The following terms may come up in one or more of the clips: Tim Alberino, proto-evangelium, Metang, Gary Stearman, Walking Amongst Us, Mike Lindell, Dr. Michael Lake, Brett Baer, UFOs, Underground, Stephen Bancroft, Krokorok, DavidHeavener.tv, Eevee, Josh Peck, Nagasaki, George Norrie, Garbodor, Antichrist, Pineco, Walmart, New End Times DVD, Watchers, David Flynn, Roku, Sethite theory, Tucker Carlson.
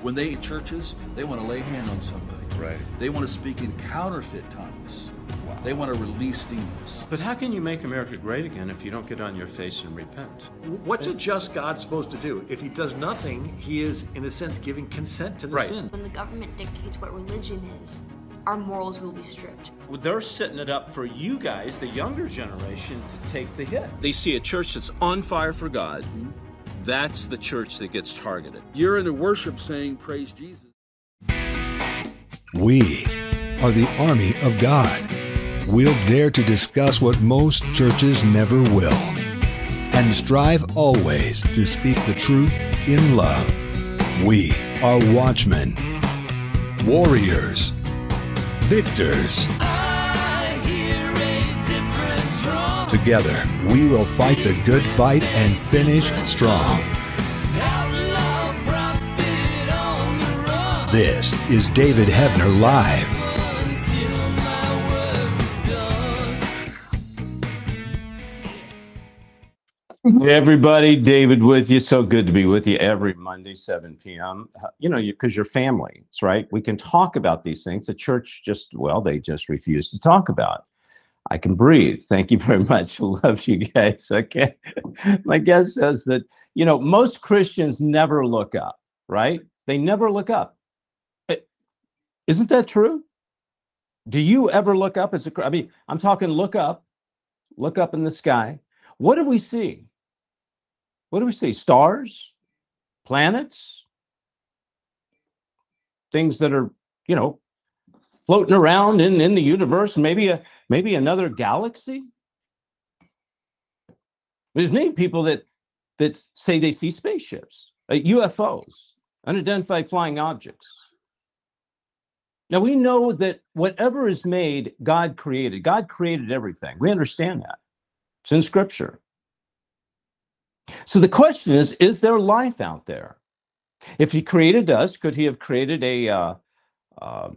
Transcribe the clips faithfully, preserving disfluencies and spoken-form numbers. When they in churches, they want to lay hands on somebody. Right. They want to speak in counterfeit tongues. Wow. They want to release demons. But how can you make America great again if you don't get on your face and repent? What's a just God supposed to do? If he does nothing, he is, in a sense, giving consent to the right. sin. When the government dictates what religion is, our morals will be stripped. Well, they're setting it up for you guys, the younger generation, to take the hit. They see a church that's on fire for God. Mm-hmm. That's the church that gets targeted. You're in the worship saying, praise Jesus. We are the army of God. We'll dare to discuss what most churches never will, and strive always to speak the truth in love. We are watchmen, warriors, victors. I hear a different drum. Together, we will fight the good fight and finish strong. Outlaw prophet on the run. This is David Heavener Live. Hey everybody, David with you. So good to be with you every Monday, seven p m You know, because you're family, right? We can talk about these things. The church just, well, they just refuse to talk about. I can breathe. Thank you very much. Love you guys. Okay. My guest says that, you know, most Christians never look up, right? They never look up. It, isn't that true? Do you ever look up as a, I mean, I'm talking look up, look up in the sky. What do we see? What do we see? Stars, planets, things that are, you know, floating around in, in the universe, maybe a maybe another galaxy. There's many people that that say they see spaceships, uh, U F Os, unidentified flying objects. Now we know that whatever is made, God created. God created everything. We understand that. It's in Scripture. So the question is, is there life out there? If he created us, could he have created a, uh, uh,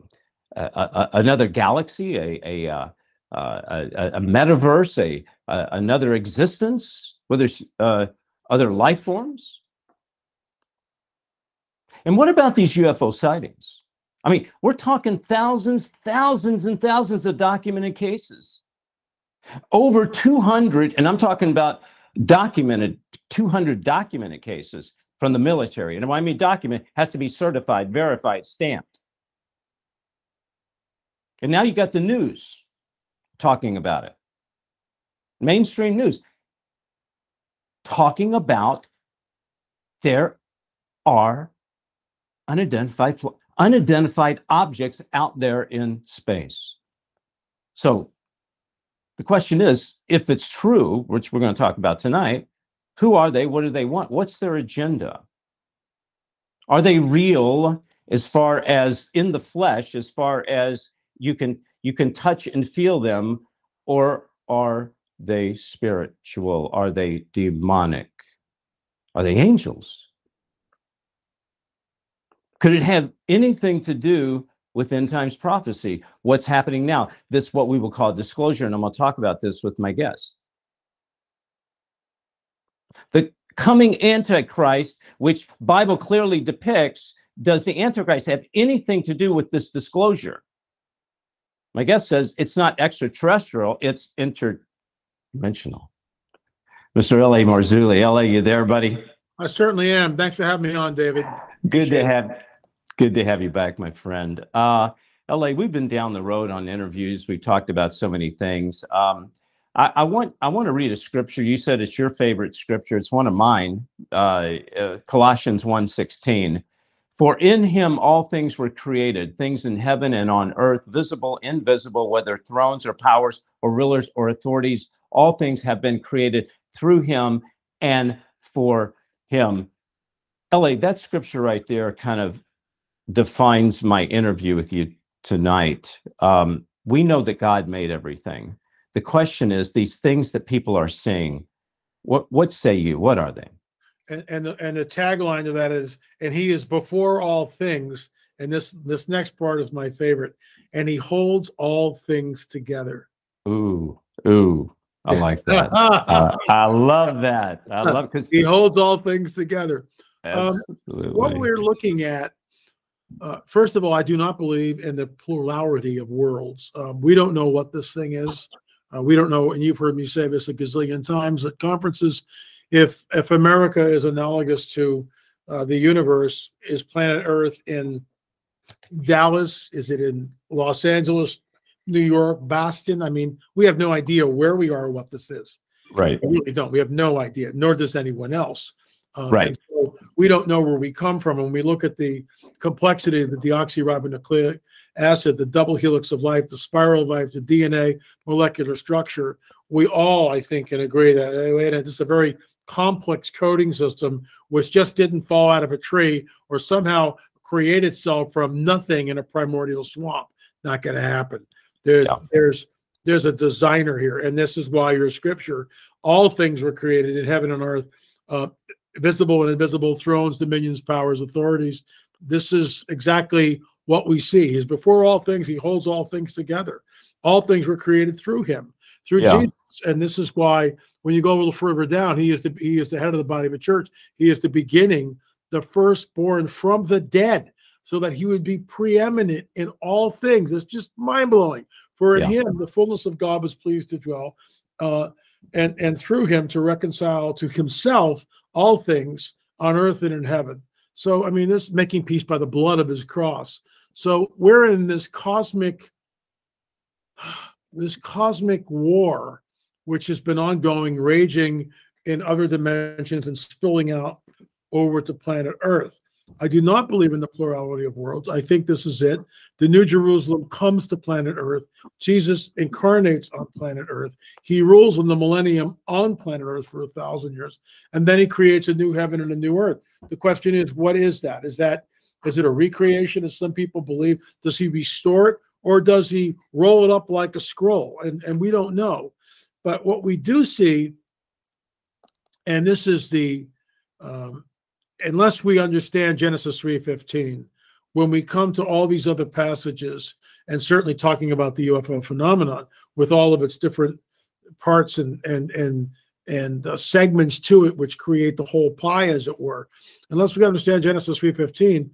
a, a another galaxy, a, a, uh, uh, a, a metaverse, a, a another existence, where there's uh, other life forms? And what about these U F O sightings? I mean, we're talking thousands, thousands and thousands of documented cases. Over two hundred, and I'm talking about documented, two hundred documented cases from the military. And when I mean document, it has to be certified, verified, stamped. And now you got the news talking about it. Mainstream news talking about there are unidentified unidentified objects out there in space. So the question is, if it's true, which we're going to talk about tonight, who are they? What do they want? What's their agenda? Are they real as far as in the flesh, as far as you can you can touch and feel them, or are they spiritual? Are they demonic? Are they angels? Could it have anything to do with end times prophecy, what's happening now? This what we will call disclosure, and I'm going to talk about this with my guest. The coming Antichrist, which the Bible clearly depicts, does the Antichrist have anything to do with this disclosure? My guest says it's not extraterrestrial, it's interdimensional. Mister L A. Marzulli. L A, you there, buddy? I certainly am. Thanks for having me on, David. Good Appreciate to have Good to have you back, my friend. Uh, L A, we've been down the road on interviews. We've talked about so many things. Um, I, I want I want to read a scripture. You said it's your favorite scripture. It's one of mine, uh, uh, Colossians one sixteen. For in him all things were created, things in heaven and on earth, visible, invisible, whether thrones or powers or rulers or authorities. All things have been created through him and for him. L A, that scripture right there kind of defines my interview with you tonight. Um, we know that God made everything. The question is, these things that people are seeing, what what say you? What are they? And and the, and the tagline to that is, and he is before all things. And this this next part is my favorite. And he holds all things together. Ooh, ooh, I like that. uh, I love that. I love because he holds all things together. Um, what we're looking at Uh, first of all, I do not believe in the plurality of worlds. Um, we don't know what this thing is. Uh, we don't know, and you've heard me say this a gazillion times at conferences, if if America is analogous to uh, the universe, is planet Earth in Dallas? Is it in Los Angeles, New York, Boston? I mean, we have no idea where we are or what this is. Right. We really don't. We have no idea, nor does anyone else. Um, right. So we don't know where we come from. When we look at the complexity of the deoxyribonucleic acid, the double helix of life, the spiral of life, the D N A, molecular structure, we all, I think, can agree that it's a very complex coding system which just didn't fall out of a tree or somehow create itself from nothing in a primordial swamp. Not going to happen. There's, yeah. there's, there's a designer here, and this is why your scripture, all things were created in heaven and earth, uh, visible and invisible, thrones, dominions, powers, authorities. This is exactly what we see. He's before all things. He holds all things together. All things were created through him, through yeah. Jesus. And this is why when you go a little further down, he is the, he is the head of the body of the church. He is the beginning, the firstborn from the dead, so that he would be preeminent in all things. It's just mind-blowing. For in yeah. him, the fullness of God was pleased to dwell, uh, and, and through him to reconcile to himself all things on earth and in heaven. So, I mean, this making peace by the blood of his cross. So we're in this cosmic, this cosmic war, which has been ongoing, raging in other dimensions and spilling out over to planet Earth. I do not believe in the plurality of worlds. I think this is it. The New Jerusalem comes to planet Earth. Jesus incarnates on planet Earth. He rules in the millennium on planet Earth for a thousand years. And then he creates a new heaven and a new earth. The question is, what is that? Is that, is it a recreation, as some people believe? Does he restore it, or does he roll it up like a scroll? And, and we don't know. But what we do see, and this is the... Um, unless we understand Genesis three fifteen, when we come to all these other passages, and certainly talking about the U F O phenomenon with all of its different parts and and and and uh, segments to it, which create the whole pie, as it were, unless we understand Genesis three fifteen,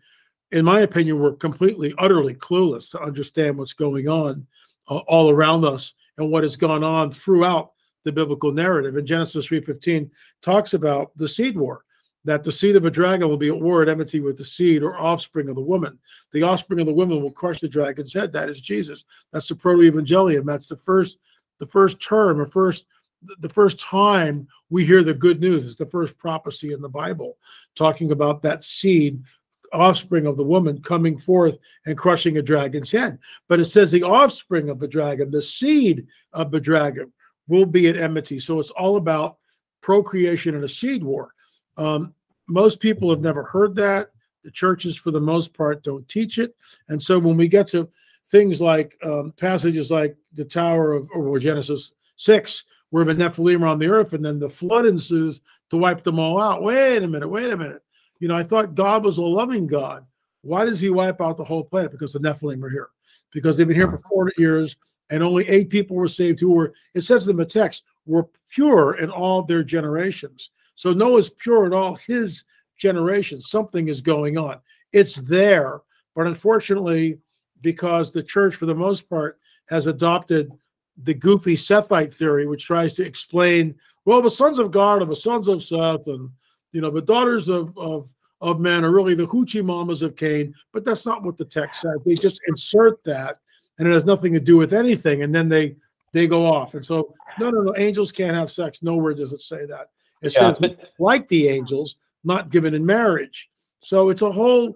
in my opinion, we're completely, utterly clueless to understand what's going on uh, all around us and what has gone on throughout the biblical narrative. And Genesis three fifteen talks about the seed war, that the seed of a dragon will be at war at enmity with the seed or offspring of the woman. The offspring of the woman will crush the dragon's head. That is Jesus. That's the proto-evangelium. That's the first, the first term, or first, the first time we hear the good news. It's the first prophecy in the Bible, talking about that seed, offspring of the woman, coming forth and crushing a dragon's head. But it says the offspring of the dragon, the seed of the dragon, will be at enmity. So it's all about procreation and a seed war. Um, Most people have never heard that. The churches, for the most part, don't teach it. And so when we get to things like um, passages like the Tower of, or Genesis six, where the Nephilim are on the earth, and then the flood ensues to wipe them all out. Wait a minute, wait a minute. You know, I thought God was a loving God. Why does he wipe out the whole planet? Because the Nephilim are here. Because they've been here for four hundred years, and only eight people were saved who were, it says in the text, were pure in all their generations. So Noah's pure in all his generation. Something is going on. It's there. But unfortunately, because the church, for the most part, has adopted the goofy Sethite theory, which tries to explain, well, the sons of God are the sons of Seth, and you know, the daughters of, of, of men are really the hoochie mamas of Cain. But that's not what the text says. They just insert that, and it has nothing to do with anything. And then they, they go off. And so, no, no, no, angels can't have sex. Nowhere does it say that. It yeah, says, but, like the angels, not given in marriage. So it's a whole,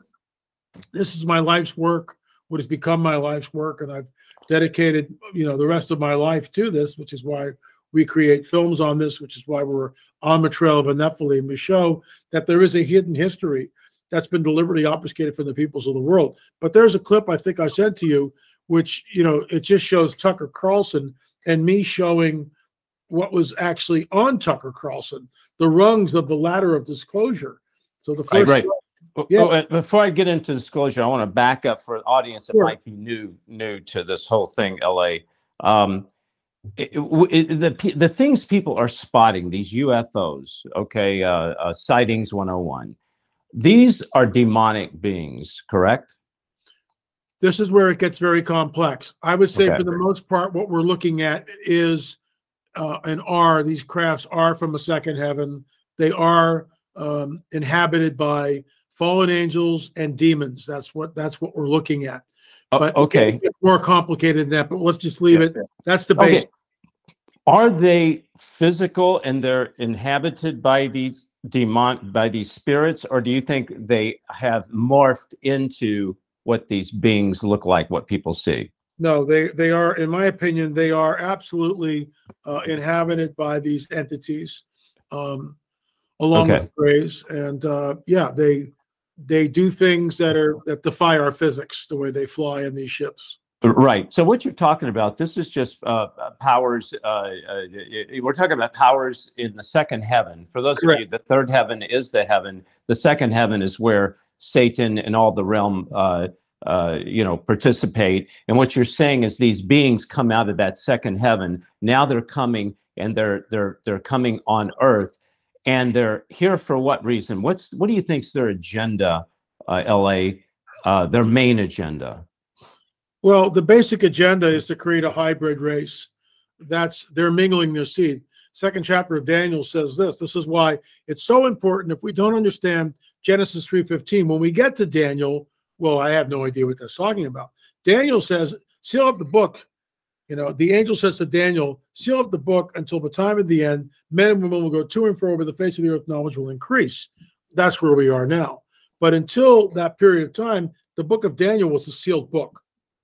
this is my life's work, what has become my life's work, and I've dedicated, you know, the rest of my life to this, which is why we create films on this, which is why we're on the trail of a Nephilim, to show that there is a hidden history that's been deliberately obfuscated from the peoples of the world. But there's a clip I think I sent to you, which, you know, it just shows Tucker Carlson and me showing what was actually on Tucker Carlson, the rungs of the ladder of disclosure. So the first, right, right. Yeah. Oh, before I get into disclosure, I want to back up for an audience that sure. might be new, new to this whole thing, L A. Um, it, it, the the things people are spotting, these U F Os, okay, uh, uh, sightings one oh one. These are demonic beings, correct? This is where it gets very complex. I would say okay. for the most part, what we're looking at is uh, and are, these crafts are from a second heaven. They are um, inhabited by fallen angels and demons. That's what, that's what we're looking at. But uh, okay. It's more complicated than that, but let's just leave yeah. it. That's the base. Okay. Are they physical and they're inhabited by these demon, by these spirits, or do you think they have morphed into what these beings look like, what people see? No, they, they are, in my opinion, they are absolutely uh, inhabited by these entities um, along okay. with graves. And uh, yeah, they they do things that are that defy our physics, the way they fly in these ships. Right. So what you're talking about, this is just uh, powers. Uh, uh, we're talking about powers in the second heaven. For those Correct. Of you, the third heaven is the heaven. The second heaven is where Satan and all the realm, uh, uh, you know, participate. And what you're saying is these beings come out of that second heaven. Now they're coming, and they're they're they're coming on Earth, and they're here for what reason? What's what do you think's their agenda, uh, L A? Uh, their main agenda. Well, the basic agenda is to create a hybrid race. That's, they're mingling their seed. Second chapter of Daniel says this. This is why it's so important. If we don't understand Genesis three fifteen, when we get to Daniel, well, I have no idea what that's talking about. Daniel says, seal up the book. You know, the angel says to Daniel, seal up the book until the time of the end. Men and women will go to and fro over the face of the earth. Knowledge will increase. That's where we are now. But until that period of time, the book of Daniel was a sealed book.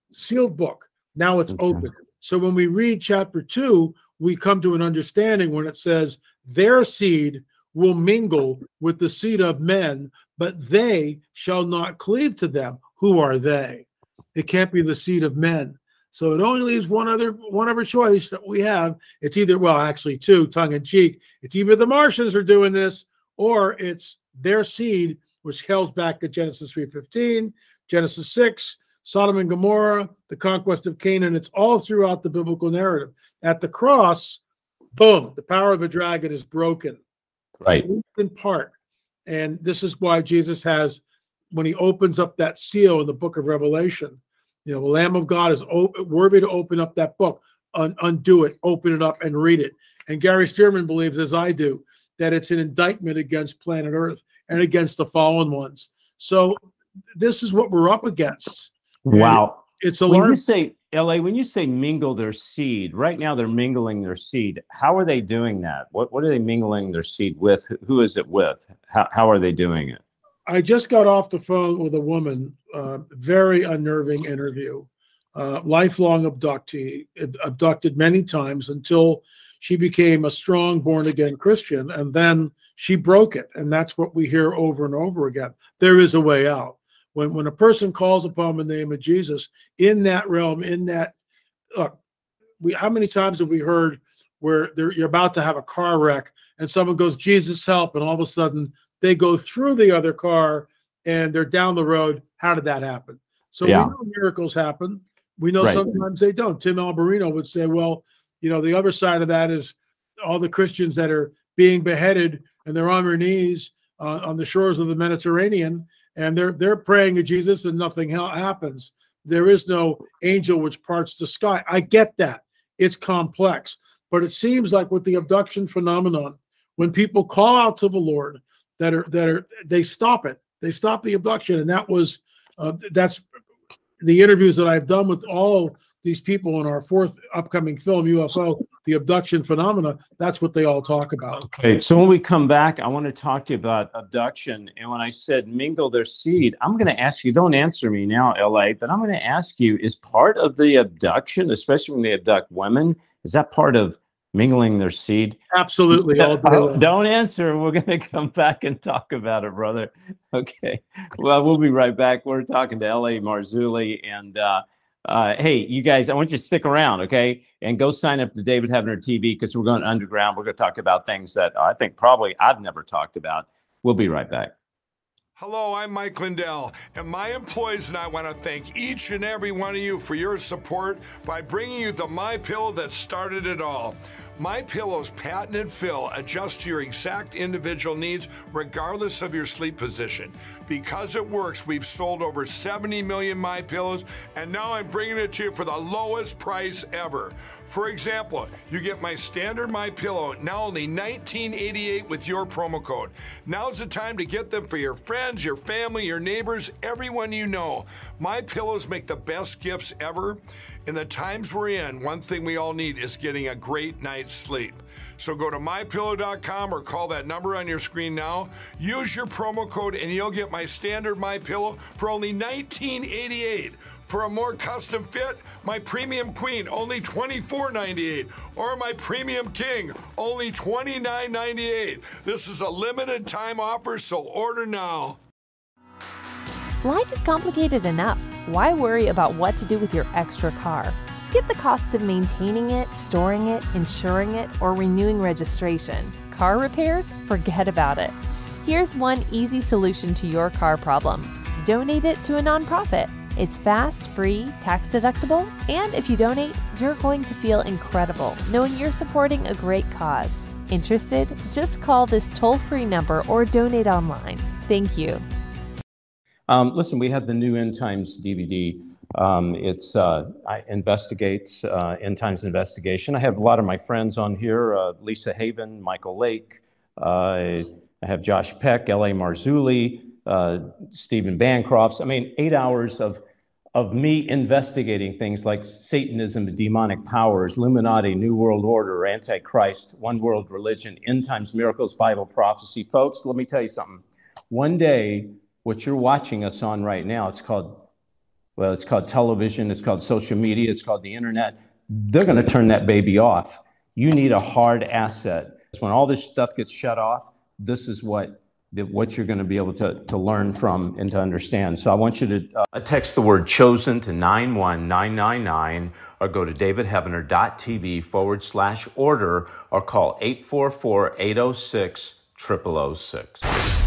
Sealed book. Now it's okay. open. So when we read chapter two, we come to an understanding when it says their seed will mingle with the seed of men, but they shall not cleave to them. Who are they? It can't be the seed of men. So it only leaves one other one other choice that we have. It's either, well, actually two, tongue in cheek. It's either the Martians are doing this, or it's their seed, which held back to Genesis three fifteen, Genesis six, Sodom and Gomorrah, the conquest of Canaan. It's all throughout the biblical narrative. At the cross, boom, the power of the dragon is broken. Right. In part. And this is why Jesus has, when he opens up that seal in the book of Revelation, you know, the Lamb of God is worthy to open up that book, un undo it, open it up, and read it. And Gary Stearman believes, as I do, that it's an indictment against planet Earth and against the fallen ones. So this is what we're up against. Wow. It's a when you say, L A, when you say mingle their seed, right now they're mingling their seed. How are they doing that? What what are they mingling their seed with? Who is it with? How, how are they doing it? I just got off the phone with a woman, uh, very unnerving interview, uh, lifelong abductee, abducted many times until she became a strong born-again Christian, and then she broke it. And that's what we hear over and over again. There is a way out. When, when a person calls upon the name of Jesus in that realm, in that, look, we, how many times have we heard where you're about to have a car wreck and someone goes, Jesus, help, and all of a sudden they go through the other car and they're down the road. How did that happen? So yeah. we know miracles happen. We know right. sometimes they don't. Tim Alberino would say, well, you know, the other side of that is all the Christians that are being beheaded and they're on their knees uh, on the shores of the Mediterranean, and they're they're praying to Jesus and nothing happens. There is no angel which parts the sky. I get that. It's complex. But it seems like with the abduction phenomenon, when people call out to the Lord, that are that are they stop it. They stop the abduction. And that was uh, that's the interviews that I've done with all these people in our fourth upcoming film, U F O, the abduction phenomena. That's what they all talk about. Okay, so when we come back, I want to talk to you about abduction. And when I said mingle their seed, I'm going to ask you, don't answer me now, L A, but I'm going to ask you, is part of the abduction, especially when they abduct women, is that part of mingling their seed? Absolutely. All day. Don't answer. We're going to come back and talk about it, brother. Okay, well, we'll be right back. We're talking to L A. Marzulli, and uh, Uh, hey, you guys, I want you to stick around, okay? And go sign up to David Heavener T V, because we're going underground. We're going to talk about things that I think probably I've never talked about. We'll be right back. Hello, I'm Mike Lindell, and my employees and I want to thank each and every one of you for your support by bringing you the My Pillow that started it all. MyPillow's patented fill adjusts to your exact individual needs regardless of your sleep position. Because it works, we've sold over seventy million MyPillows, and now I'm bringing it to you for the lowest price ever. For example, you get my standard MyPillow, now only nineteen eighty-eight with your promo code. Now's the time to get them for your friends, your family, your neighbors, everyone you know. MyPillows make the best gifts ever. In the times we're in, one thing we all need is getting a great night's sleep. So go to my pillow dot com or call that number on your screen now. Use your promo code and you'll get my standard MyPillow for only nineteen eighty-eight. For a more custom fit, my Premium Queen, only twenty-four ninety-eight. Or my Premium King, only twenty-nine ninety-eight. This is a limited time offer, so order now. Life is complicated enough. Why worry about what to do with your extra car? Skip the costs of maintaining it, storing it, insuring it, or renewing registration. Car repairs? Forget about it. Here's one easy solution to your car problem. Donate it to a nonprofit. It's fast, free, tax-deductible, and if you donate, you're going to feel incredible knowing you're supporting a great cause. Interested? Just call this toll-free number or donate online. Thank you. Um, listen, we have the New End Times D V D. Um, it's uh, I investigates uh, End Times Investigation. I have a lot of my friends on here, uh, Lisa Haven, Michael Lake. Uh, I have Josh Peck, L A Marzulli, uh, Stephen Bancroft. I mean, eight hours of, of me investigating things like Satanism, demonic powers, Illuminati, New World Order, Antichrist, One World Religion, End Times Miracles, Bible Prophecy. Folks, let me tell you something. One day, what you're watching us on right now, it's called, well, it's called television, it's called social media, it's called the internet. They're gonna turn that baby off. You need a hard asset. When all this stuff gets shut off, this is what, what you're gonna be able to, to learn from and to understand. So I want you to uh, text the word chosen to nine one nine nine nine or go to David Heavener dot T V forward slash order or call eight four four, eight oh six, zero zero zero six.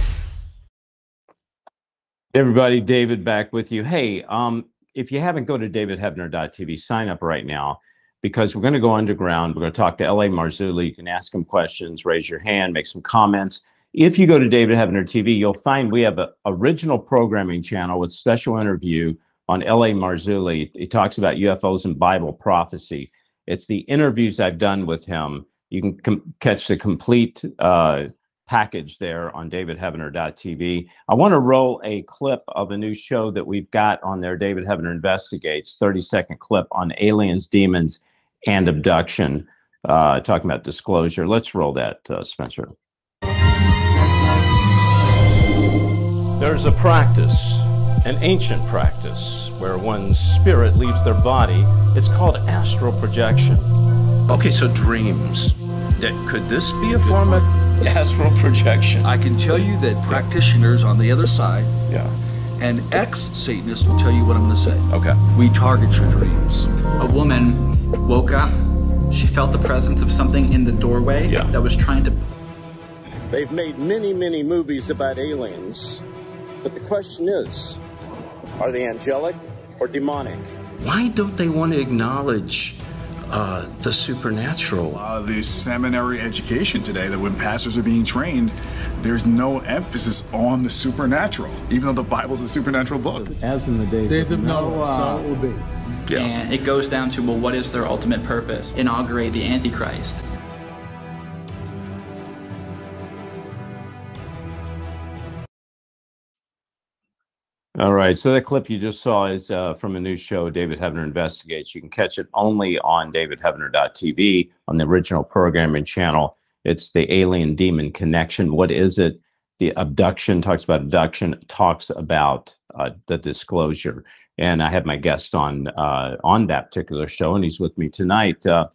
Everybody, David back with you. Hey, um, if you haven't, go to David Heavener dot T V, sign up right now, because we're going to go underground. We're going to talk to L A Marzulli. You can ask him questions, raise your hand, make some comments. If you go to David Heavener T V, you'll find we have an original programming channel with special interview on L A Marzulli. He talks about U F Os and Bible prophecy. It's the interviews I've done with him. You can com- catch the complete uh package there on David Heavener dot T V. I want to roll a clip of a new show that we've got on there, David Heavener Investigates, thirty second clip on aliens, demons, and abduction, uh, talking about disclosure. Let's roll that, uh, Spencer. There's a practice, an ancient practice, where one's spirit leaves their body. It's called astral projection. Okay, so dreams. Could this be a form of astral projection? I can tell you that practitioners on the other side, yeah, and ex-Satanists will tell you what I'm going to say. Okay. We target your dreams. A woman woke up. She felt the presence of something in the doorway, yeah, that was trying to... They've made many, many movies about aliens, but the question is, are they angelic or demonic? Why don't they want to acknowledge Uh, the supernatural? Uh, the seminary education today, that when pastors are being trained, there's no emphasis on the supernatural, even though the Bible's a supernatural book. As in the days, days of Noah, Noah, so it will be. Yeah. And it goes down to, well, what is their ultimate purpose? Inaugurate the Antichrist. All right, so that clip you just saw is uh, from a new show, David Heavener Investigates. You can catch it only on David Heavener dot T V on the original programming channel. It's the alien-demon connection. What is it? The abduction, talks about abduction, talks about uh, the disclosure. And I had my guest on uh, on that particular show, and he's with me tonight. Uh,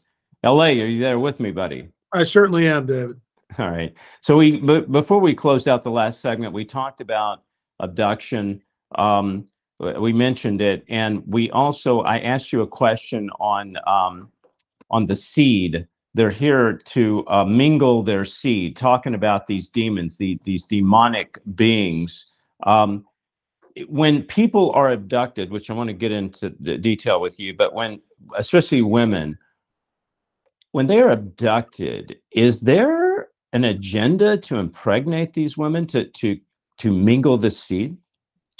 L A, are you there with me, buddy? I certainly am, David. All right. So we, b before we closed out the last segment, we talked about abduction. Um, we mentioned it, and we also, I asked you a question on, um, on the seed. They're here to uh, mingle their seed, talking about these demons, the, these demonic beings. Um, when people are abducted, which I want to get into the detail with you, but when, especially women, when they are abducted, is there an agenda to impregnate these women, to to to mingle the seed?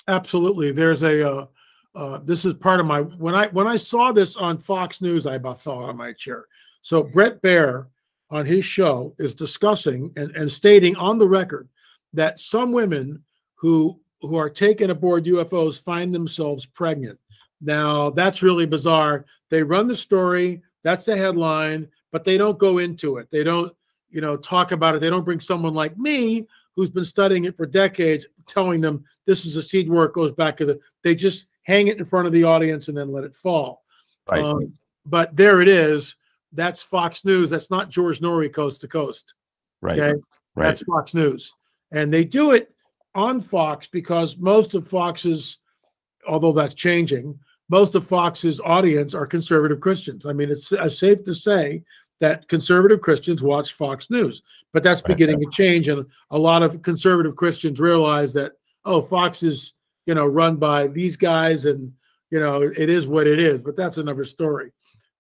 Absolutely. There's a uh, uh, this is part of my when I when I saw this on Fox News, I about fell out of my chair. So Brett Baer on his show is discussing and, and stating on the record that some women who who are taken aboard U F Os find themselves pregnant. Now that's really bizarre. They run the story. That's the headline, but they don't go into it. They don't, you know, talk about it. They don't bring someone like me who's been studying it for decades, telling them this is a seed where it goes back to the, they just hang it in front of the audience and then let it fall. Right. Um, but there it is. That's Fox News. That's not George Norrie coast to coast. Right. Okay? Right. That's Fox News. And they do it on Fox because most of Fox's, although that's changing, most of Fox's audience are conservative Christians. I mean, it's uh, safe to say that conservative Christians watch Fox News, but that's beginning to change. And a lot of conservative Christians realize that, oh, Fox is, you know, run by these guys and, you know, it is what it is, but that's another story.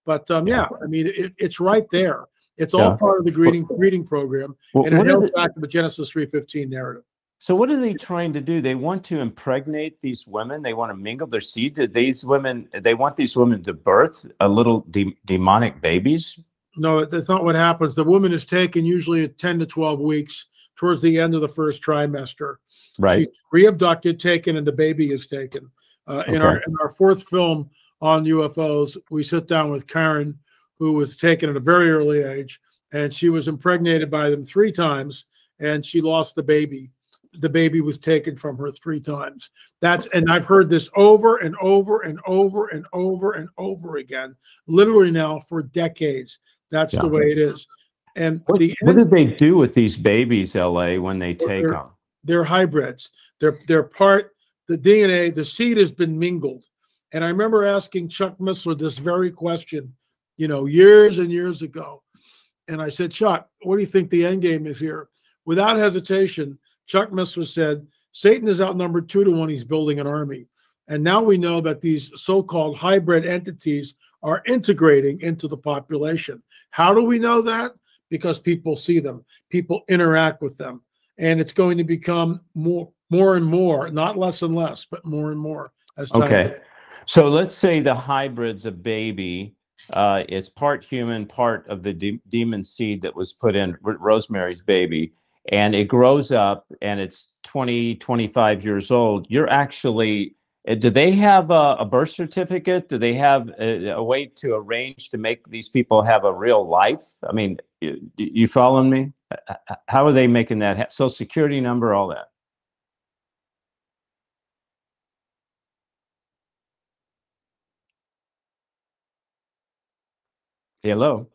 But um, yeah, I mean, it, it's right there. It's all yeah. part of the greeting, greeting program. Well, and it goes back to the Genesis three fifteen narrative. So what are they trying to do? They want to impregnate these women. They want to mingle their seed. Did these women, they want these women to birth a little de demonic babies? No, that's not what happens. The woman is taken usually at ten to twelve weeks towards the end of the first trimester. Right. She's re-abducted, taken, and the baby is taken. Uh, okay. in, our, in our fourth film on U F Os, we sit down with Karen, who was taken at a very early age, and she was impregnated by them three times, and she lost the baby. The baby was taken from her three times. That's, and I've heard this over and over and over and over and over again, literally now for decades. That's yeah. the way it is. And what, the what end, do they do with these babies, L A, when they take they're, them? They're hybrids. They're, they're part, the D N A, the seed has been mingled. And I remember asking Chuck Missler this very question, you know, years and years ago. And I said, Chuck, what do you think the end game is here? Without hesitation, Chuck Missler said, Satan is outnumbered two to one. He's building an army. And now we know that these so-called hybrid entities are integrating into the population. How do we know that? Because people see them. People interact with them. And it's going to become more, more and more, not less and less, but more and more as time. Okay. Goes. So let's say the hybrid's a baby. Uh, it's part human, part of the de demon seed that was put in Rosemary's Baby. And it grows up and it's twenty, twenty-five years old. You're actually, do they have a, a birth certificate? Do they have a, a way to arrange to make these people have a real life? I mean, you, you following me? How are they making that? Social Security number, all that. Hello.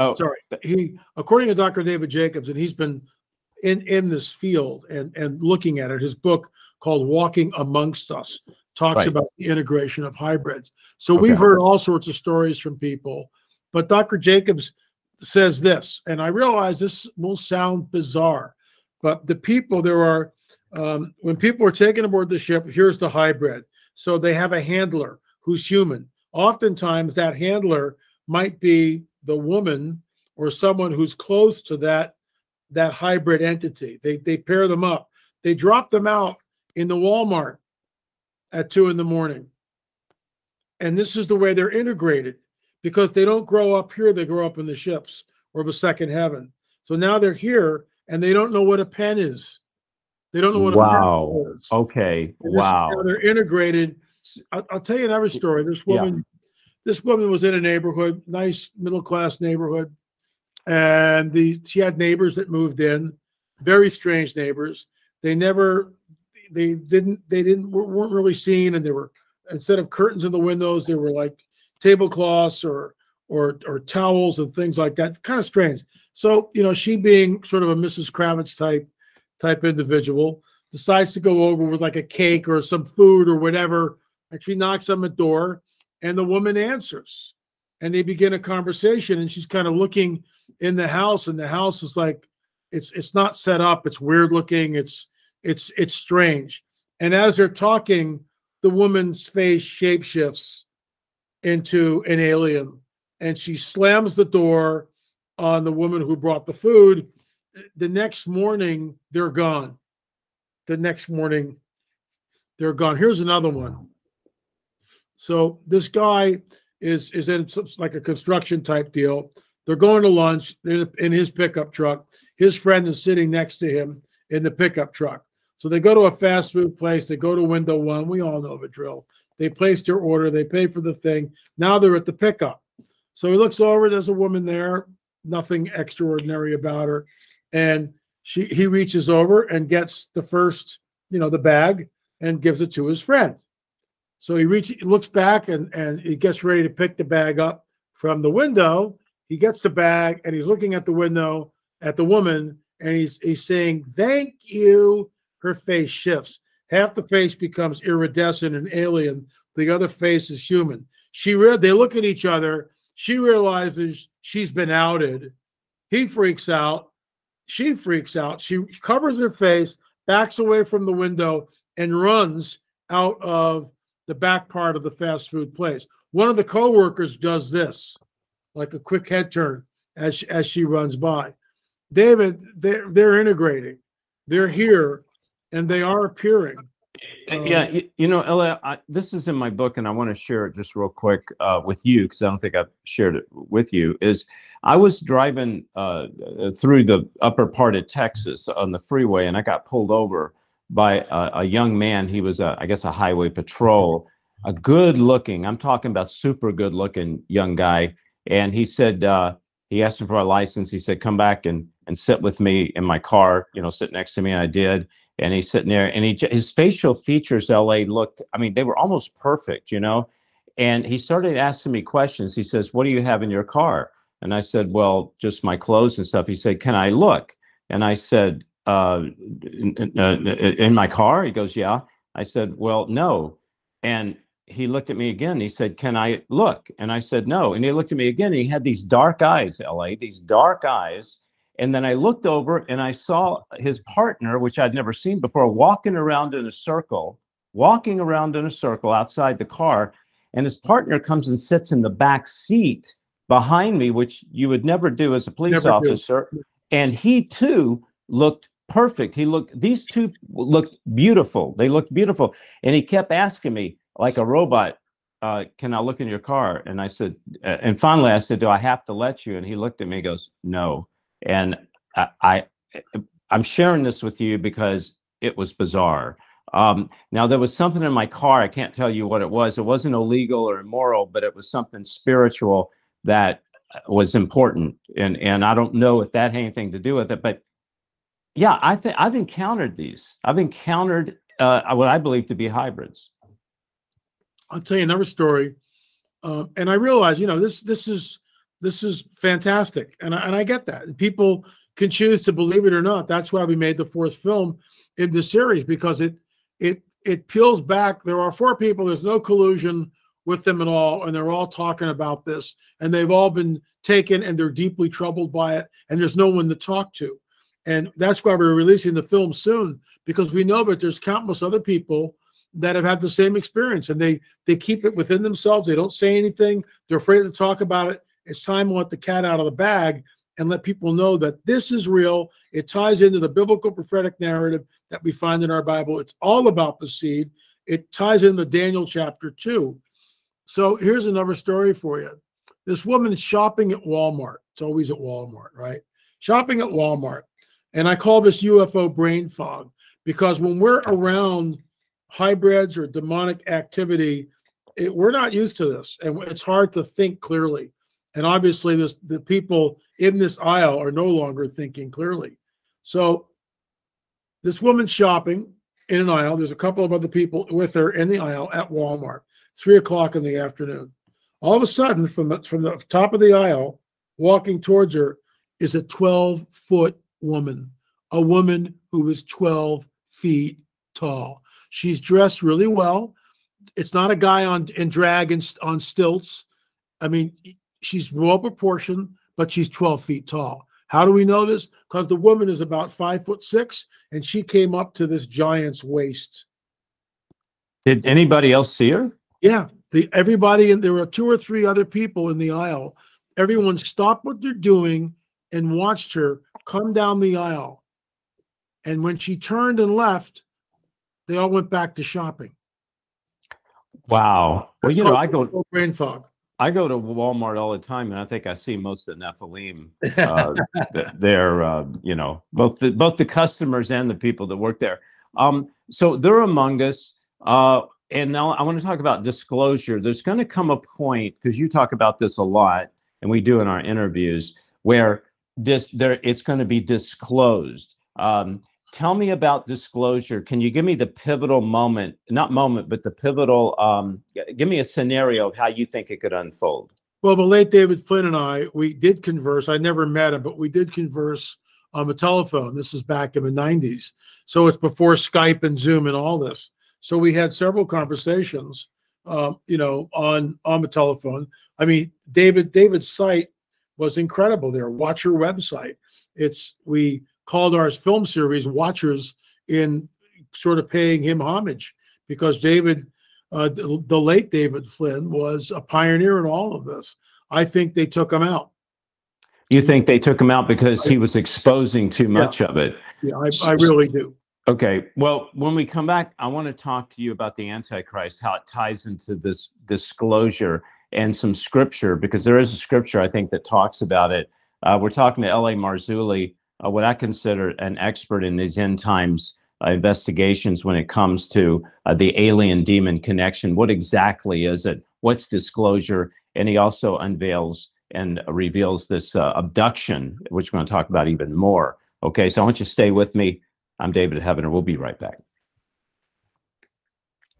Oh, sorry. He, according to Doctor David Jacobs, and he's been in, in this field and, and looking at it, his book called Walking Amongst Us talks right. about the integration of hybrids. So okay. we've heard all sorts of stories from people, but Doctor Jacobs says this, and I realize this will sound bizarre, but the people there are, um, when people are taken aboard the ship, here's the hybrid. So they have a handler who's human. Oftentimes that handler might be the woman or someone who's close to that that hybrid entity. They they pair them up. They drop them out in the Walmart at two in the morning. And this is the way they're integrated because they don't grow up here. They grow up in the ships or the second heaven. So now they're here and they don't know what a pen is. They don't know what wow. a pen is. Okay. Wow. They're integrated. I'll, I'll tell you another story. This woman... Yeah. This woman was in a neighborhood, nice middle-class neighborhood, and the, she had neighbors that moved in, very strange neighbors. They never, they didn't, they didn't, weren't really seen, and they were, instead of curtains in the windows, they were like tablecloths or, or, or towels and things like that. It's kind of strange. So, you know, she being sort of a Missus Kravitz type, type individual, decides to go over with like a cake or some food or whatever, and she knocks on the door. And the woman answers and they begin a conversation and she's kind of looking in the house and the house is like, it's, it's not set up. It's weird looking. It's, it's, it's strange. And as they're talking, the woman's face shapeshifts into an alien and she slams the door on the woman who brought the food. The next morning, they're gone. The next morning, they're gone. Here's another one. So this guy is, is in some, like a construction type deal. They're going to lunch. They're in his pickup truck. His friend is sitting next to him in the pickup truck. So they go to a fast food place. They go to window one. We all know the drill. They place their order. They pay for the thing. Now they're at the pickup. So he looks over. There's a woman there. Nothing extraordinary about her. And she he reaches over and gets the first, you know, the bag and gives it to his friend. So he reaches, looks back and, and he gets ready to pick the bag up from the window. He gets the bag and he's looking at the window at the woman and he's, he's saying, "Thank you." Her face shifts. Half the face becomes iridescent and alien. The other face is human. She re- They look at each other. She realizes she's been outed. He freaks out. She freaks out. She covers her face, backs away from the window, and runs out of the back part of the fast food place. One of the coworkers does this, like a quick head turn as she, as she runs by. David, they're, they're integrating. They're here, and they are appearing. Um, yeah, you, you know, L A, I, this is in my book, and I want to share it just real quick uh, with you, because I don't think I've shared it with you, is I was driving uh, through the upper part of Texas on the freeway, and I got pulled over by a, a young man. He was, a, I guess, a highway patrol, a good-looking, I'm talking about super good-looking young guy, and he said, uh, he asked him for a license. He said, "Come back and, and sit with me in my car, you know, sit next to me," and I did. And he's sitting there, and he, his facial features, L A, looked, I mean, they were almost perfect, you know? And he started asking me questions. He says, "What do you have in your car?" And I said, "Well, just my clothes and stuff." He said, "Can I look?" And I said, uh, in, uh, in my car? He goes, "Yeah." I said, "Well, no." And he looked at me again. He said, "Can I look?" And I said, "No." And he looked at me again, and he had these dark eyes, L A, these dark eyes. And then I looked over and I saw his partner, which I'd never seen before, walking around in a circle, walking around in a circle outside the car. And his partner comes and sits in the back seat behind me, which you would never do as a police never officer. Do. And he too looked perfect. He looked, these two looked beautiful. They looked beautiful. And he kept asking me like a robot, uh, "Can I look in your car?" And I said, uh, and finally I said, "Do I have to let you?" And he looked at me and goes, "No." And I, I, I'm sharing this with you because it was bizarre. Um, now, there was something in my car. I can't tell you what it was. It wasn't illegal or immoral, but it was something spiritual that was important. And, and I don't know if that had anything to do with it. But yeah, I think I've encountered these. I've encountered uh, what I believe to be hybrids. I'll tell you another story. Uh, and I realize, you know, this this is... This is fantastic, and I, and I get that. People can choose to believe it or not. That's why we made the fourth film in this series, because it it it peels back. There are four people. There's no collusion with them at all, and they're all talking about this, and they've all been taken, and they're deeply troubled by it, and there's no one to talk to. And that's why we're releasing the film soon, because we know that there's countless other people that have had the same experience, and they they keep it within themselves. They don't say anything. They're afraid to talk about it. It's time to let the cat out of the bag and let people know that this is real. It ties into the biblical prophetic narrative that we find in our Bible. It's all about the seed. It ties into Daniel chapter two. So here's another story for you. This woman is shopping at Walmart. It's always at Walmart, right? Shopping at Walmart. And I call this U F O brain fog, because when we're around hybrids or demonic activity, it, we're not used to this. And it's hard to think clearly. And obviously, this, the people in this aisle are no longer thinking clearly. So this woman's shopping in an aisle. There's a couple of other people with her in the aisle at Walmart, three o'clock in the afternoon. All of a sudden, from the, from the top of the aisle, walking towards her, is a twelve-foot woman, a woman who is twelve feet tall. She's dressed really well. It's not a guy on in drag and on stilts. I mean... She's well proportioned, but she's twelve feet tall. How do we know this? Because the woman is about five foot six, and she came up to this giant's waist. Did anybody else see her? Yeah, The everybody, and there were two or three other people in the aisle. Everyone stopped what they're doing and watched her come down the aisle. And when she turned and left, they all went back to shopping. Wow. Well, you know, I go brain fog. I go to Walmart all the time, and I think I see most of the Nephilim uh, there. Uh, you know, both the, both the customers and the people that work there. Um, so they're among us. Uh, and now I want to talk about disclosure. There's going to come a point, because you talk about this a lot, and we do in our interviews, where this there it's going to be disclosed. Um, tell me about disclosure. Can you give me the pivotal moment, not moment, but the pivotal, um, give me a scenario of how you think it could unfold. Well, the late David Flynn and I, we did converse. I never met him, but we did converse on the telephone. This is back in the nineties. So it's before Skype and Zoom and all this. So we had several conversations, um, you know, on, on the telephone. I mean, David, David's site was incredible there. Watch your website. It's, we, called our film series Watchers in sort of paying him homage, because David, uh, the, the late David Flynn, was a pioneer in all of this. I think they took him out. You think they took him out because he was exposing too much yeah. of it? Yeah, I, I really do. Okay. Well, when we come back, I want to talk to you about the Antichrist, how it ties into this disclosure and some scripture, because there is a scripture, I think, that talks about it. Uh, we're talking to L A. Marzulli, Uh, what I consider an expert in these end times uh, investigations when it comes to uh, the alien demon connection. What exactly is it? What's disclosure? And he also unveils and reveals this uh, abduction, which we're going to talk about even more. Okay, so I want you to stay with me. I'm David Heavener. We'll be right back.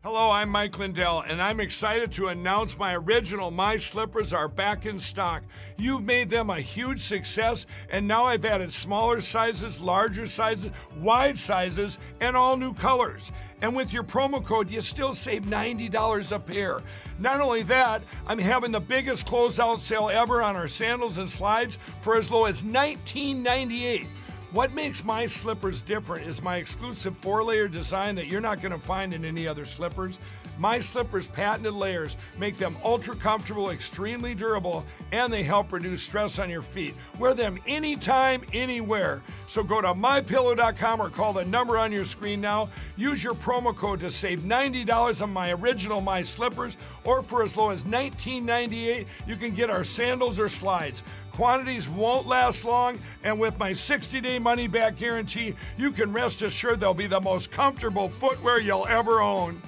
Hello, I'm Mike Lindell, and I'm excited to announce my original My Slippers are back in stock. You've made them a huge success, and now I've added smaller sizes, larger sizes, wide sizes, and all new colors. And with your promo code, you still save ninety dollars a pair. Not only that, I'm having the biggest closeout sale ever on our sandals and slides for as low as nineteen ninety-eight dollars. What makes My Slippers different is my exclusive four-layer design that you're not going to find in any other slippers. My Slippers' patented layers make them ultra-comfortable, extremely durable, and they help reduce stress on your feet. Wear them anytime, anywhere. So go to my pillow dot com or call the number on your screen now. Use your promo code to save ninety dollars on my original My Slippers, or for as low as nineteen ninety-eight dollars, you can get our sandals or slides. Quantities won't last long, and with my sixty-day money-back guarantee, you can rest assured they'll be the most comfortable footwear you'll ever own.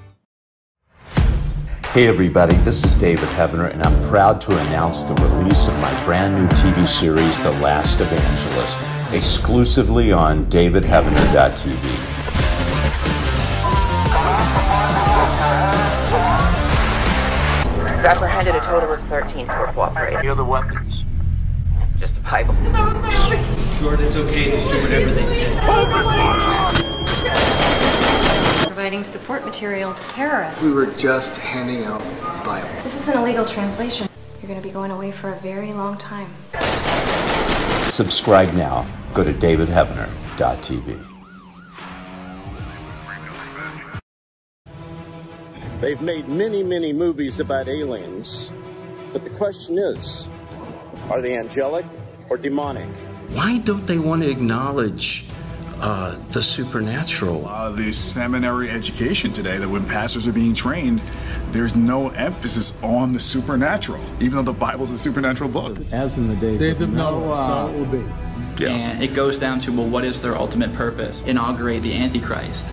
Hey everybody, this is David Heavener, and I'm proud to announce the release of my brand new T V series, The Last Evangelist, exclusively on David Heavener dot T V. We've apprehended a total of thirteen for cooperation. Here are the weapons. Just a Bible. Jordan, it's okay to do whatever they say. Providing support material to terrorists. We were just handing out the Bible. This is an illegal translation. You're going to be going away for a very long time. Subscribe now. Go to David Heavener dot T V. They've made many, many movies about aliens, but the question is, are they angelic or demonic? Why don't they want to acknowledge uh, the supernatural? Uh, the seminary education today, that when pastors are being trained, there's no emphasis on the supernatural, even though the Bible's a supernatural book. As in the days, days of Noah, Noah, so it will be. Yeah. And it goes down to, well, what is their ultimate purpose? Inaugurate the Antichrist.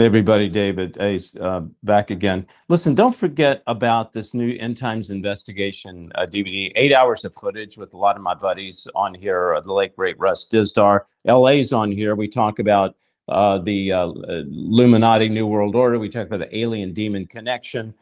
Everybody, David Ace, uh, back again. Listen, don't forget about this new End Times Investigation uh, D V D. Eight hours of footage with a lot of my buddies on here. Uh, the late, great Russ Dizdar. L A's on here. We talk about uh, the uh, Illuminati New World Order. We talk about the alien-demon connection.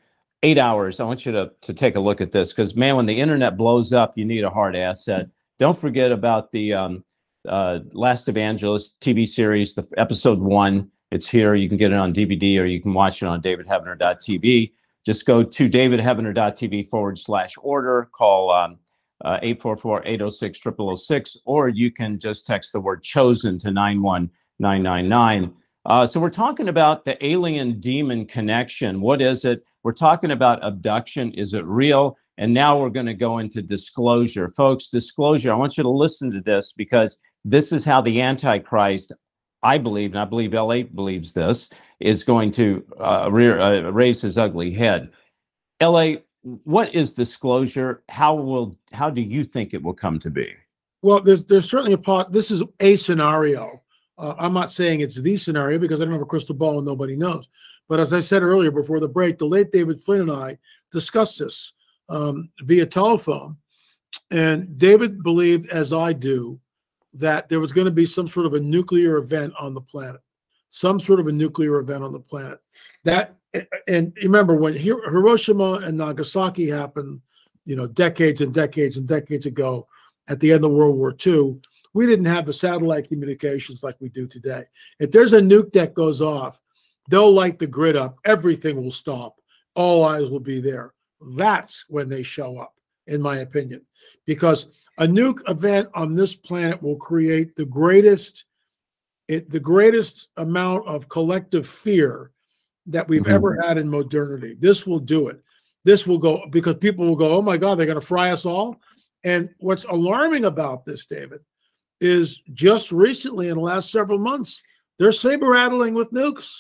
Eight hours. I want you to, to take a look at this, because, man, when the internet blows up, you need a hard asset. Don't forget about the um, uh, Last Evangelist T V series, the episode one. It's here. You can get it on D V D, or you can watch it on David Heavener dot T V. Just go to David Heavener dot T V forward slash order. Call um, uh, eight four four, eight oh six, zero zero zero six, or you can just text the word chosen to nine one nine nine nine. Uh, so we're talking about the alien demon connection. What is it? We're talking about abduction. Is it real? And now we're going to go into disclosure. Folks, disclosure, I want you to listen to this, because this is how the Antichrist, I believe, and I believe L A believes this, is going to uh, rear, uh, raise his ugly head. L A, what is disclosure? How will? How do you think it will come to be? Well, there's there's certainly a part. This is a scenario. Uh, I'm not saying it's the scenario, because I don't have a crystal ball and nobody knows. But as I said earlier before the break, the late David Flynn and I discussed this um, via telephone. And David believed, as I do, that there was going to be some sort of a nuclear event on the planet, some sort of a nuclear event on the planet. That, and remember, when Hiroshima and Nagasaki happened, you know, decades and decades and decades ago, at the end of World War Two, we didn't have the satellite communications like we do today. If there's a nuke that goes off, they'll light the grid up. Everything will stop. All eyes will be there. That's when they show up, in my opinion, because a nuke event on this planet will create the greatest, it, the greatest amount of collective fear that we've mm-hmm. ever had in modernity. This will do it. This will go, because people will go, oh my God, they're going to fry us all. And what's alarming about this, David, is just recently in the last several months, they're saber-rattling with nukes.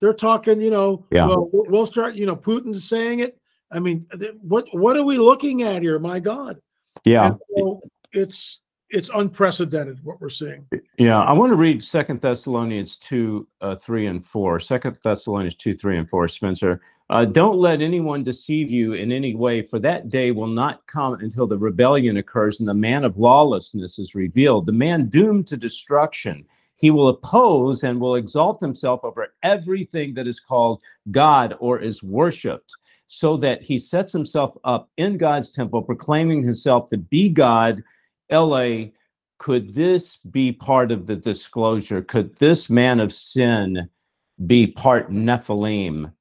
They're talking, you know, yeah. well, we'll start, you know, Putin's saying it. I mean, what what are we looking at here? My God. Yeah. So it's it's unprecedented what we're seeing. Yeah. I want to read Second Thessalonians two, three and four. Second Thessalonians two, three and four, Spencer. Uh, don't let anyone deceive you in any way, for that day will not come until the rebellion occurs and the man of lawlessness is revealed, the man doomed to destruction. He will oppose and will exalt himself over everything that is called God or is worshipped, so that he sets himself up in God's temple, proclaiming himself to be God. L A, could this be part of the disclosure? Could this man of sin be part Nephilim?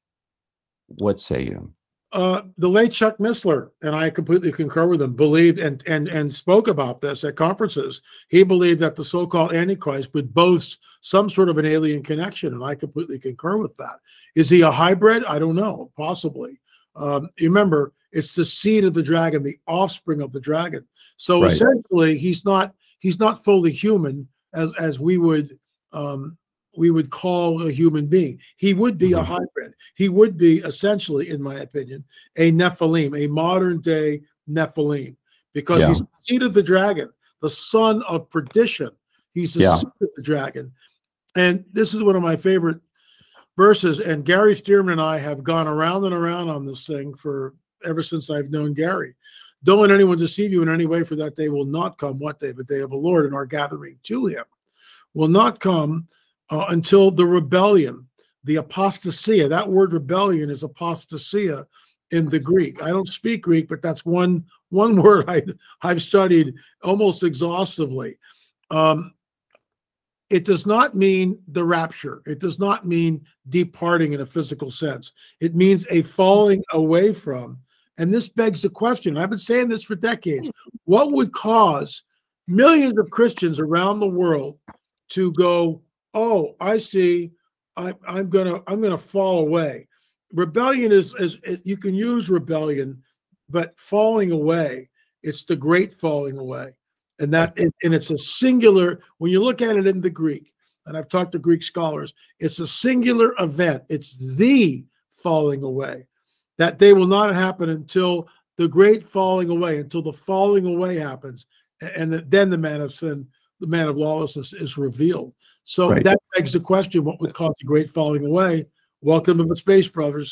What say you? Uh, the late Chuck Missler, and I completely concur with him, believed and and and spoke about this at conferences. He believed that the so-called Antichrist would boast some sort of an alien connection, and I completely concur with that. Is he a hybrid? I don't know. Possibly. Um, remember, it's the seed of the dragon, the offspring of the dragon. So right. essentially, he's not he's not fully human as as we would. Um, we would call a human being. He would be mm-hmm. a hybrid. He would be essentially, in my opinion, a Nephilim, a modern day Nephilim, because yeah. he's the seed of the dragon, the son of perdition. He's the yeah. seed of the dragon. And this is one of my favorite verses. And Gary Stearman and I have gone around and around on this thing for ever since I've known Gary. Don't let anyone deceive you in any way, for that day will not come. What day? The day of the Lord and our gathering to him will not come Uh, until the rebellion, the apostasia. That word rebellion is apostasia in the Greek. I don't speak Greek, but that's one one word I, I've studied almost exhaustively. Um, it does not mean the rapture. It does not mean departing in a physical sense. It means a falling away from. And this begs the question, I've been saying this for decades, what would cause millions of Christians around the world to go, oh, I see. I, I'm gonna I'm gonna fall away. Rebellion is is you can use rebellion, but falling away, it's the great falling away, and that and it's a singular. When you look at it in the Greek, and I've talked to Greek scholars, it's a singular event. It's the falling away. That day will not happen until the great falling away, until the falling away happens, and then the man of sin, the man of lawlessness is revealed. So right. that begs the question, what would cause the great falling away? Welcome to the space, brothers.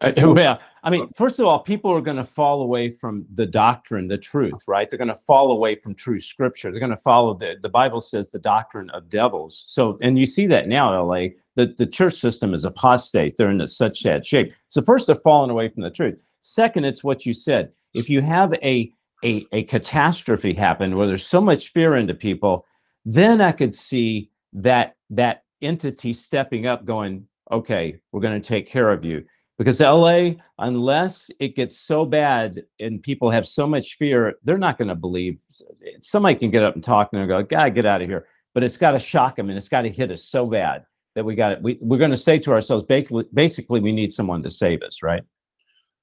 Uh, well, I mean, first of all, people are going to fall away from the doctrine, the truth, right? They're going to fall away from true scripture. They're going to follow the, the Bible says, the doctrine of devils. So, and you see that now, L A, that the church system is apostate. They're in such sad shape. So first, they're falling away from the truth. Second, it's what you said. If you have a A, a catastrophe happened where there's so much fear into people, then I could see that that entity stepping up going, okay, we're going to take care of you. Because L A, unless it gets so bad and people have so much fear, they're not going to believe. Somebody can get up and talk and go, God, get out of here. but it's got to shock them and it's got to hit us so bad that we got it. We, we're going to say to ourselves, basically, basically, we need someone to save us, right?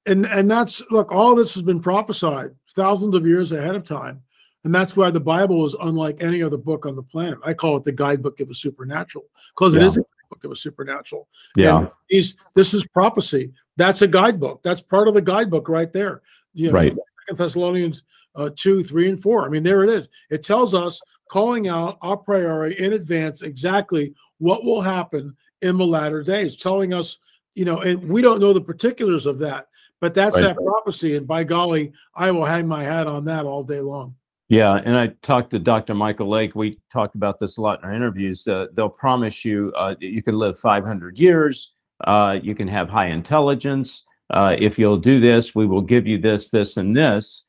And and that's, look, all this has been prophesied thousands of years ahead of time. And that's why the Bible is unlike any other book on the planet. I call it the guidebook of a supernatural, because yeah. it is a guidebook of a supernatural. Yeah. And these, this is prophecy. That's a guidebook. That's part of the guidebook right there. You know, right. Second Thessalonians uh, two, three, and four. I mean, there it is. It tells us, calling out a priori in advance exactly what will happen in the latter days, telling us, you know, and we don't know the particulars of that, but that's right. that prophecy. And by golly, I will hang my hat on that all day long. Yeah. And I talked to Doctor Michael Lake. We talked about this a lot in our interviews. Uh, they'll promise you, uh, you can live five hundred years. Uh, you can have high intelligence. Uh, if you'll do this, we will give you this, this, and this.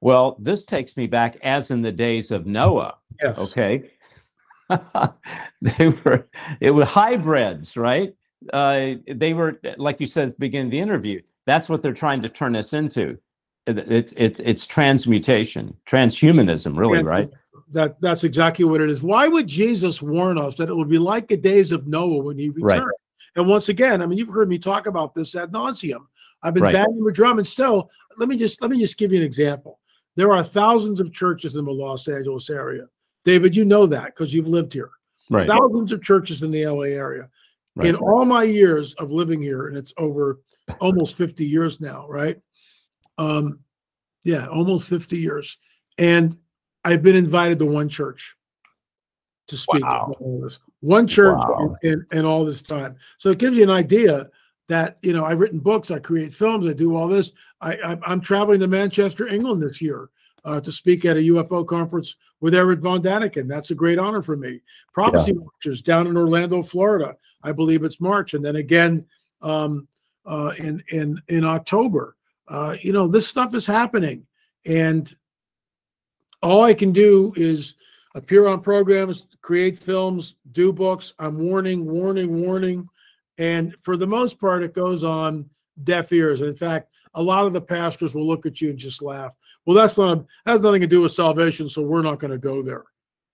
Well, this takes me back as in the days of Noah. Yes. Okay. They were, it was hybrids, right? Uh, they were, like you said at the beginning of the interview, that's what they're trying to turn us into. It, it, it, it's transmutation, transhumanism, really, and right? That, that's exactly what it is. Why would Jesus warn us that it would be like the days of Noah when he returned? Right. And once again, I mean, you've heard me talk about this ad nauseum. I've been right. banging the drum, and still, let me just, let me just give you an example. There are thousands of churches in the Los Angeles area. David, you know that because you've lived here. Right. Thousands of churches in the L A area. Right. In all my years of living here, and it's over almost fifty years now, right? Um, yeah, almost fifty years. And I've been invited to one church to speak. Wow. About all this. One church wow. in, in, in all this time. So it gives you an idea that, you know, I've written books, I create films, I do all this. I, I, I'm traveling to Manchester, England this year uh, to speak at a U F O conference with Eric Von Daniken. That's a great honor for me. Prophecy yeah. Watchers down in Orlando, Florida. I believe it's March. And then again um, uh, in, in, in October. Uh, you know, this stuff is happening. And all I can do is appear on programs, create films, do books. I'm warning, warning, warning. And for the most part, it goes on deaf ears. And in fact, a lot of the pastors will look at you and just laugh. Well, that's not, that has nothing to do with salvation, so we're not going to go there.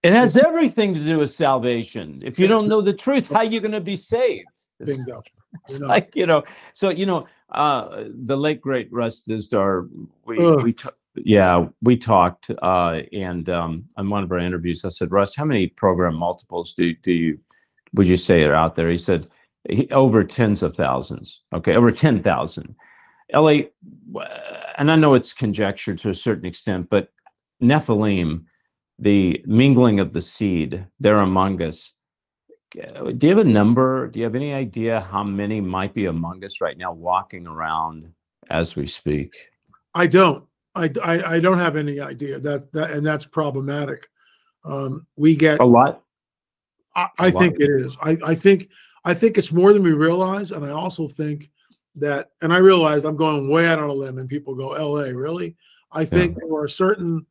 It has everything to do with salvation. If you don't know the truth, how are you going to be saved? Bingo. It's like, you know, so, you know, uh, the late, great Russ Dizdar, we, we yeah, we talked. Uh, and um, on one of our interviews, I said, Russ, how many program multiples do, do you, would you say are out there? He said, over tens of thousands. Okay, over ten thousand. L A, and I know it's conjecture to a certain extent, but Nephilim, the mingling of the seed, they're among us. Do you have a number? Do you have any idea how many might be among us right now walking around as we speak? I don't. I, I, I don't have any idea. That, that and that's problematic. Um, we get... A lot? I, I a lot. think it is. I, I think... I think it's more than we realize, and I also think that, and I realize I'm going way out on a limb, and people go, L A, really? I think yeah. there are certain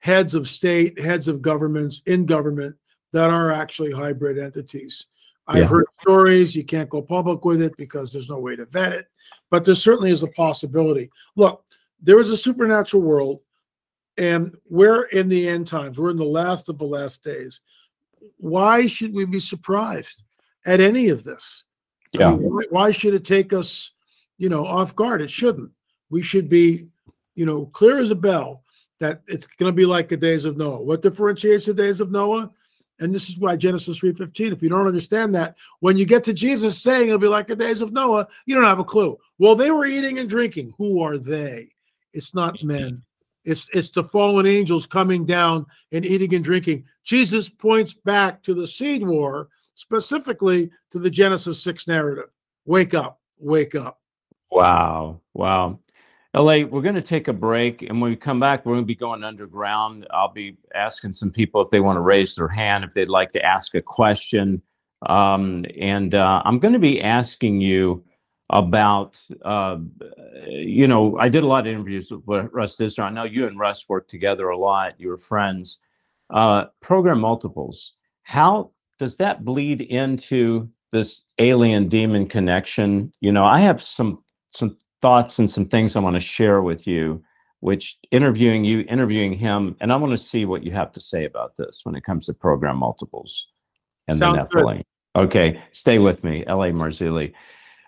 heads of state, heads of governments, in government, that are actually hybrid entities. I've yeah. heard stories, you can't go public with it because there's no way to vet it, but there certainly is a possibility. Look, there is a supernatural world, and we're in the end times. We're in the last of the last days. Why should we be surprised at any of this? Yeah. I mean, why, why should it take us, you know, off guard? It shouldn't. We should be, you know, clear as a bell that it's going to be like the days of Noah. What differentiates the days of Noah? And this is why Genesis three fifteen, if you don't understand that, when you get to Jesus saying it'll be like the days of Noah, you don't have a clue. Well, they were eating and drinking. Who are they? It's not men. It's, it's the fallen angels coming down and eating and drinking. Jesus points back to the seed war, specifically to the Genesis six narrative. Wake up, wake up. Wow, wow. L A, we're going to take a break, and when we come back, we're going to be going underground. I'll be asking some people if they want to raise their hand, if they'd like to ask a question. Um, and uh, I'm going to be asking you about, uh, you know, I did a lot of interviews with Russ Dizdar. I know you and Russ worked together a lot. You were friends. Uh, program multiples. How does that bleed into this alien demon connection? You know, I have some some thoughts and some things I want to share with you which interviewing you, interviewing him, and I want to see what you have to say about this when it comes to program multiples and the Nephilim. Okay, stay with me, L A. Marzulli.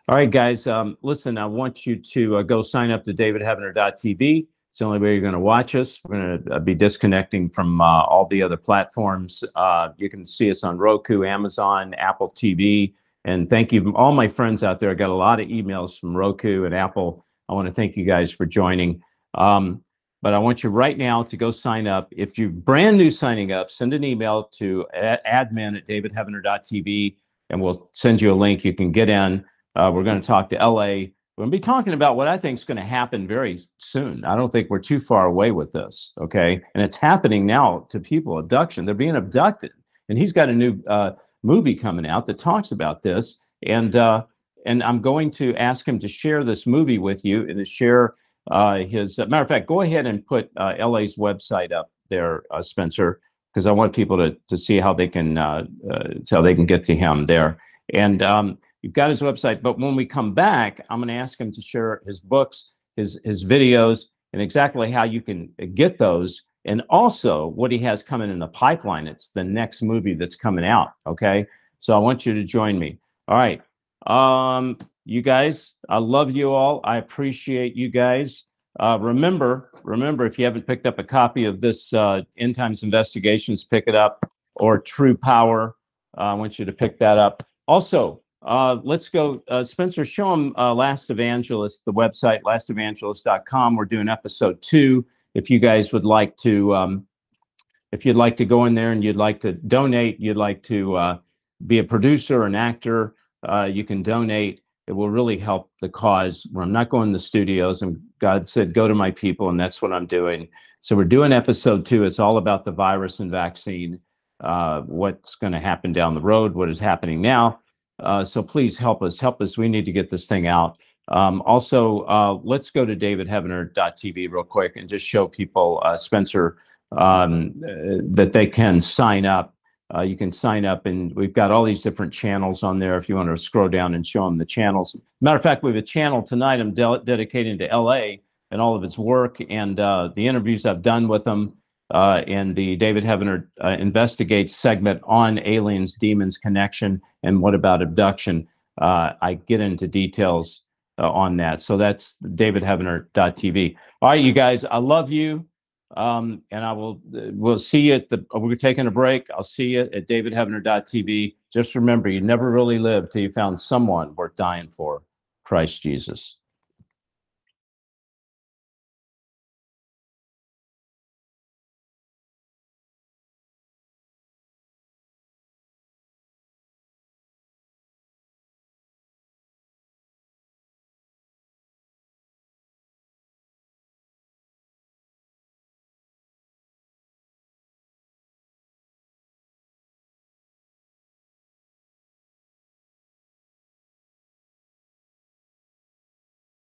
All right, guys, um, listen, I want you to uh, go sign up to David Heavener dot T V. It's the only way you're going to watch us. We're going to uh, be disconnecting from uh, all the other platforms. Uh, you can see us on Roku, Amazon, Apple T V. And thank you, all my friends out there. I got a lot of emails from Roku and Apple. I want to thank you guys for joining. Um, but I want you right now to go sign up. If you're brand new signing up, send an email to admin at David Heavener dot T V, and we'll send you a link. You can get in. Uh, we're going to talk to L A. We're going to be talking about what I think is going to happen very soon. I don't think we're too far away with this, okay? And it's happening now to people, abduction. They're being abducted. And he's got a new uh, movie coming out that talks about this. And, uh, and I'm going to ask him to share this movie with you and to share... Uh, his uh, matter of fact, go ahead and put uh, L A's website up there, uh, Spencer, because I want people to to see how they can uh, uh, how they can get to him there. And um, you've got his website. But when we come back, I'm going to ask him to share his books, his his videos, and exactly how you can get those, and also what he has coming in the pipeline. It's the next movie that's coming out. Okay, so I want you to join me. All right. Um, You guys, I love you all. I appreciate you guys. Uh, remember, remember, if you haven't picked up a copy of this uh, End Times Investigations, pick it up, or True Power. Uh, I want you to pick that up. Also, uh, let's go, uh, Spencer, show them uh, Last Evangelist, the website, last evangelist dot com. We're doing episode two. If you guys would like to, um, if you'd like to go in there and you'd like to donate, you'd like to uh, be a producer, an actor, uh, you can donate. It will really help the cause where I'm not going to the studios, and God said, go to my people. And that's what I'm doing. So we're doing episode two. It's all about the virus and vaccine, uh, what's going to happen down the road, what is happening now. Uh, so please help us, help us. We need to get this thing out. Um, also, uh, let's go to David Heavener dot T V real quick and just show people, uh, Spencer, um, uh, that they can sign up. Uh, you can sign up, and we've got all these different channels on there if you want to scroll down and show them the channels. Matter of fact, we have a channel tonight I'm de dedicating to L A and all of its work and uh, the interviews I've done with them uh, and the David Heavener uh, Investigates segment on aliens, demons, connection, and what about abduction. Uh, I get into details uh, on that. So that's David Heavener dot T V. All right, you guys, I love you. Um, and I will, we'll see you at the, we're taking a break. I'll see you at David Heavener dot T V. Just remember, you never really live till you found someone worth dying for, Christ Jesus.